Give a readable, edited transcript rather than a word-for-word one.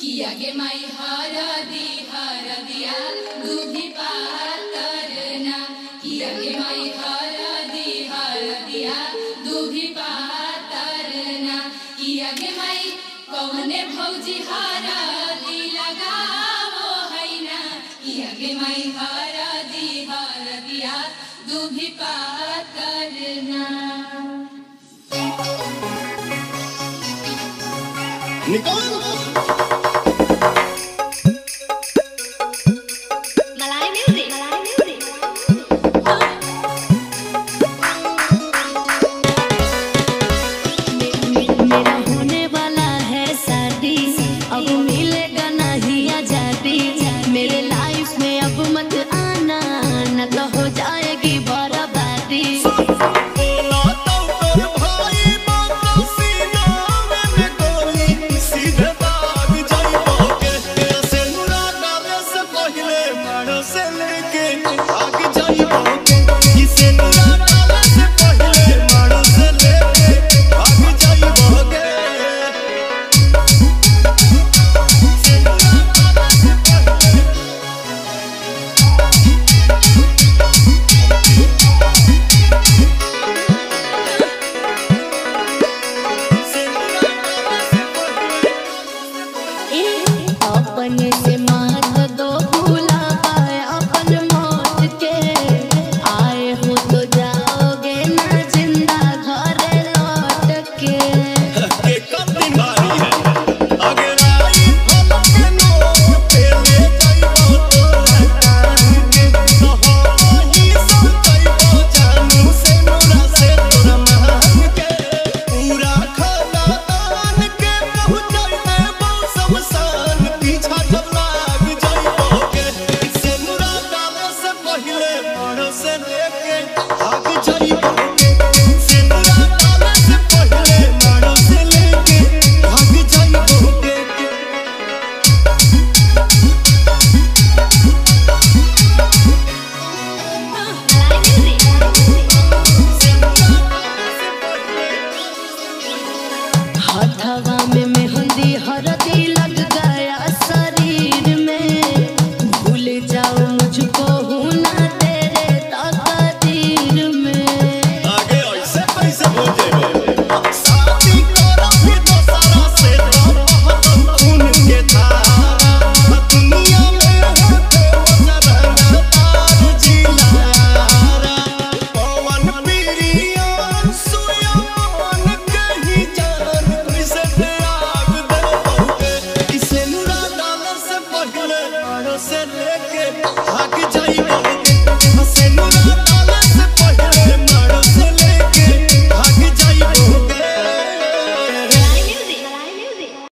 किया गे माई हरा दिया दूध पार करना, किया गे माई हरा दिया दूध पार करना, किया गे माई कौने भौजी हरा दी लगावो है ना, किया गे माई हरा दिया दूध पार करना।